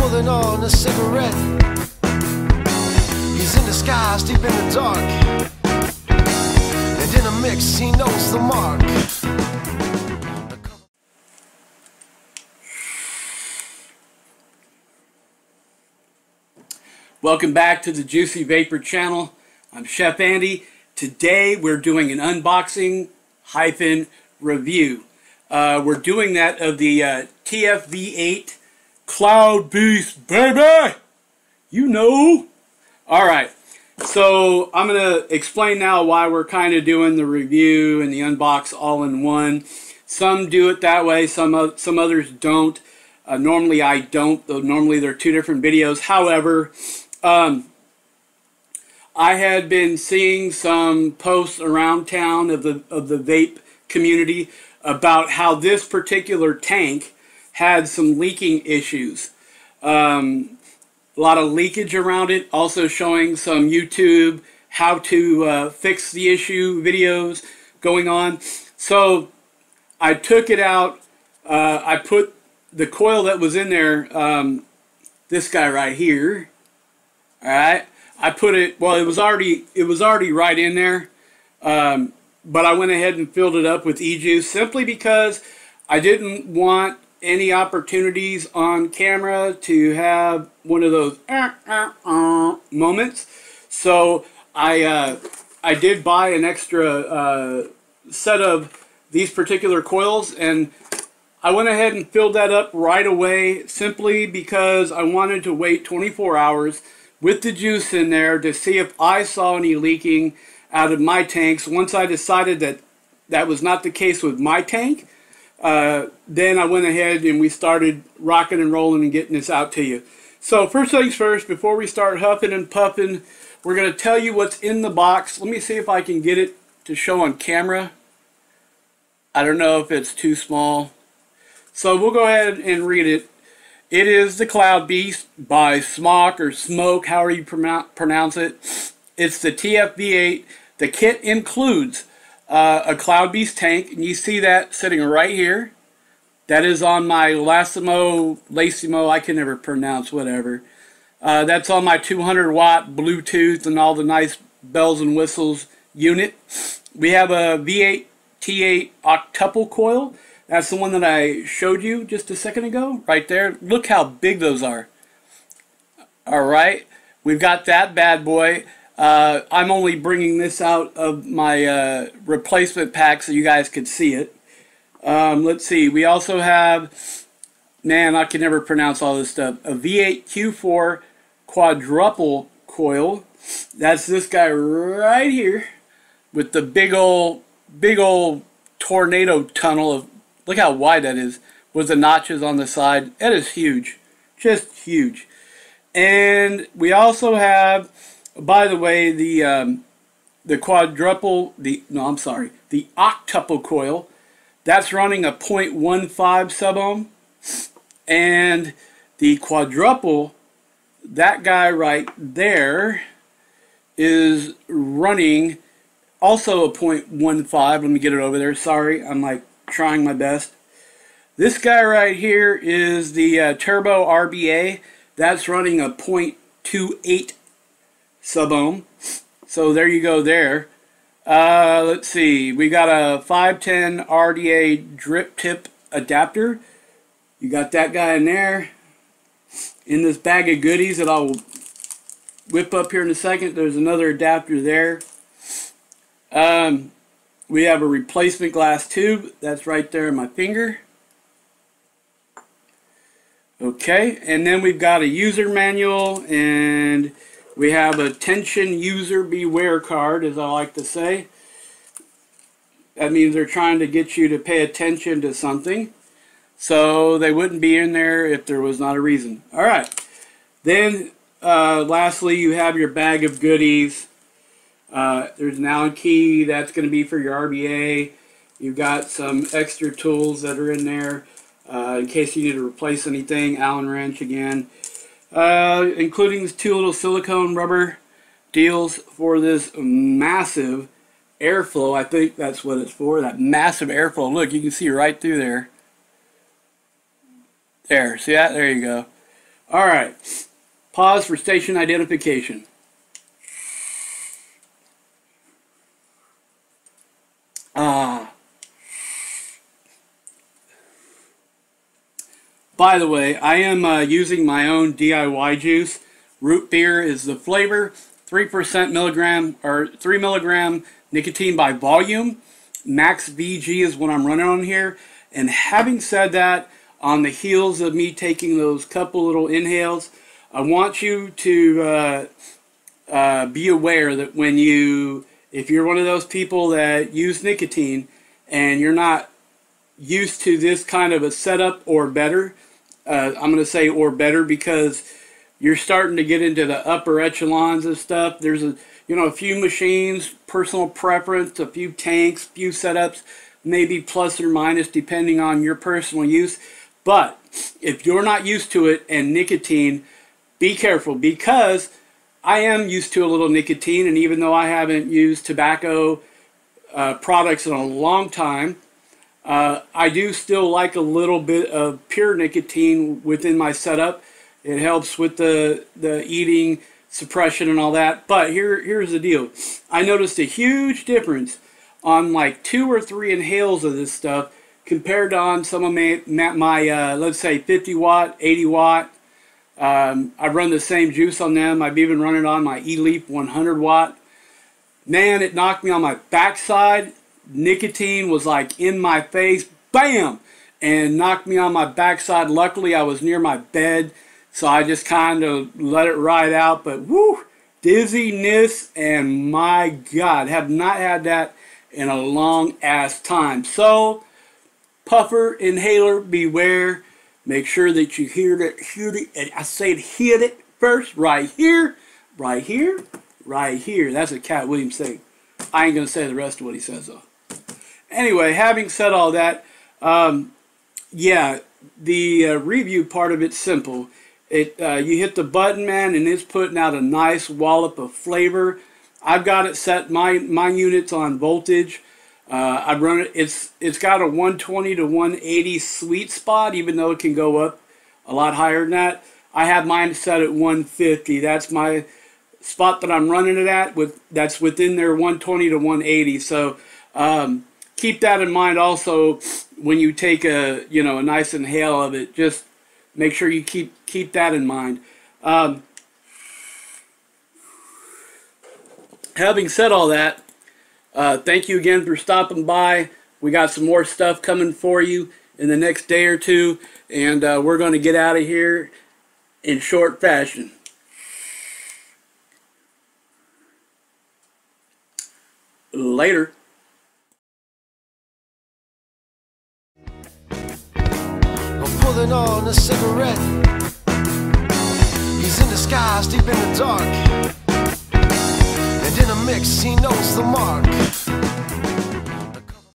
pulling on a cigarette. He's in the skies, deep in the dark, and in a mix he knows the mark. Welcome back to the Juicy Vapor channel. I'm Chef Andy. Today we're doing an unboxing-review. We're doing that of the TFV8 Cloud Beast, baby! You know. Alright, so I'm going to explain now why we're kind of doing the review and the unbox all in one. Some do it that way, some others don't. Normally I don't, though normally they're two different videos. However, I had been seeing some posts around town of the vape community about how this particular tank had some leaking issues. A lot of leakage around it, also showing some YouTube how to fix the issue videos going on. So I took it out, I put the coil that was in there, this guy right here, all right, I put it, well, it was already right in there, but I went ahead and filled it up with E-Juice simply because I didn't want any opportunities on camera to have one of those moments. So I did buy an extra set of these particular coils, and I went ahead and filled that up right away simply because I wanted to wait 24 hours with the juice in there to see if I saw any leaking out of my tanks. Once I decided that that was not the case with my tank, then I went ahead and we started rocking and rolling and getting this out to you. So first things first, before we start huffing and puffing, we're going to tell you what's in the box. Let me see if I can get it to show on camera. I don't know if it's too small. So we'll go ahead and read it. It is the Cloud Beast by Smok or Smok, however you pronounce it. It's the TFV8. The kit includes a Cloud Beast tank, and you see that sitting right here. That is on my Laisimo, I can never pronounce, whatever. That's on my 200-watt Bluetooth and all the nice bells and whistles unit. We have a V8 T8 octuple coil. That's the one that I showed you just a second ago, right there. Look how big those are. All right, we've got that bad boy. I'm only bringing this out of my replacement pack so you guys could see it. Let's see, we also have, man, I can never pronounce all this stuff, a V8Q4 quadruple coil. That's this guy right here with the big old tornado tunnel of, look how wide that is, with the notches on the side. That is huge. Just huge. And we also have, by the way, the octuple coil. That's running a 0.15 sub-ohm. And the quadruple, that guy right there, is running also a 0.15. Let me get it over there. Sorry, I'm like trying my best. This guy right here is the turbo RBA. That's running a 0.28 sub ohm. So there you go there. Let's see. We got a 510 RDA drip tip adapter. You got that guy in there. In this bag of goodies that I'll whip up here in a second, there's another adapter there. We have a replacement glass tube. That's right there in my finger. Okay, and then we've got a user manual, and we have a tension user beware card, as I like to say. That means they're trying to get you to pay attention to something. So they wouldn't be in there if there was not a reason. All right. Then, lastly, you have your bag of goodies. There's an Allen key, that's going to be for your RBA. You've got some extra tools that are in there in case you need to replace anything. Allen wrench again, including these two little silicone rubber deals for this massive airflow. I think that's what it's for, that massive airflow. Look, you can see right through there. There, see that? There you go. All right, pause for station identification. By the way, I am using my own DIY juice. Root beer is the flavor, 3 milligram nicotine by volume. Max VG is what I'm running on here. And having said that, on the heels of me taking those couple little inhales, I want you to be aware that when you, if you're one of those people that use nicotine and you're not used to this kind of a setup or better, I'm going to say or better because you're starting to get into the upper echelons of stuff. There's a, you know, a few machines, personal preference, a few tanks, few setups, maybe plus or minus depending on your personal use. But if you're not used to it and nicotine, be careful, because I am used to a little nicotine, and even though I haven't used tobacco products in a long time, I do still like a little bit of pure nicotine within my setup. It helps with the eating suppression and all that. But here's the deal. I noticed a huge difference on like 2 or 3 inhales of this stuff compared to on some of my let's say 50 watt, 80 watt. I've run the same juice on them. I've even run it on my E-Leaf 100 watt. Man, it knocked me on my backside. Nicotine was like in my face, bam, and knocked me on my backside. Luckily, I was near my bed, so I just kind of let it ride out. But whoo, dizziness, and my God, have not had that in a long ass time. So puffer, inhaler, beware. Make sure that you hear it, and I said hit it first, right here, right here, right here. That's what Cat Williams said. I ain't gonna say the rest of what he says though. Anyway, having said all that, yeah, the review part of it's simple. You hit the button, man, and it's putting out a nice wallop of flavor. I've got it set, my units on voltage. I've run it. It's got a 120 to 180 sweet spot, even though it can go up a lot higher than that. I have mine set at 150. That's my spot that I'm running it at. That's within their 120 to 180. So keep that in mind. Also, when you take a nice inhale of it, just make sure you keep that in mind. Having said all that, thank you again for stopping by. We got some more stuff coming for you in the next day or two, and we're going to get out of here in short fashion. Later. I'm pulling on a cigarette. He's in the skies, deep in the dark. In a mix, he knows the mark.